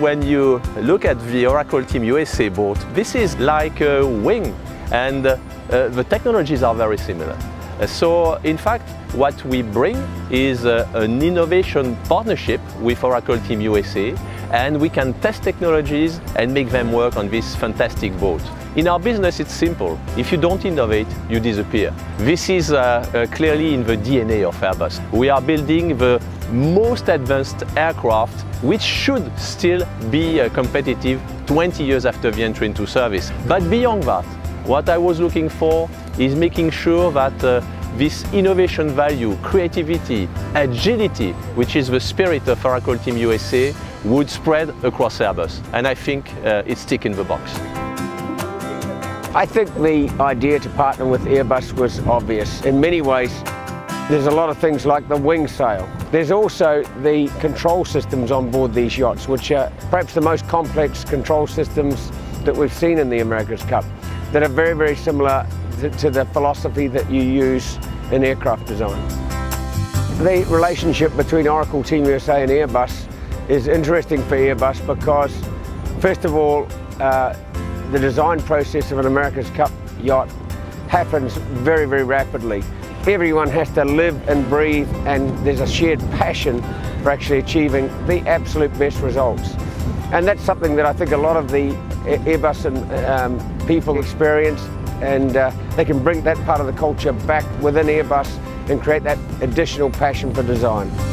when you look at the Oracle Team USA board, this is like a wing, and the technologies are very similar. So, in fact, what we bring is an innovation partnership with Oracle Team USA, and we can test technologies and make them work on this fantastic boat. In our business, it's simple. If you don't innovate, you disappear. This is clearly in the DNA of Airbus. We are building the most advanced aircraft, which should still be competitive 20 years after the entry into service. But beyond that, what I was looking for is making sure that this innovation value, creativity, agility, which is the spirit of Oracle Team USA, would spread across Airbus. And I think it's tick in the box. I think the idea to partner with Airbus was obvious. In many ways, there's a lot of things like the wing sail. There's also the control systems on board these yachts, which are perhaps the most complex control systems that we've seen in the America's Cup, that are very, very similar to the philosophy that you use in aircraft design. The relationship between Oracle Team USA and Airbus is interesting for Airbus because, first of all, the design process of an America's Cup yacht happens very, very rapidly. Everyone has to live and breathe, and there's a shared passion for actually achieving the absolute best results. And that's something that I think a lot of the Airbus and people experience, and they can bring that part of the culture back within Airbus and create that additional passion for design.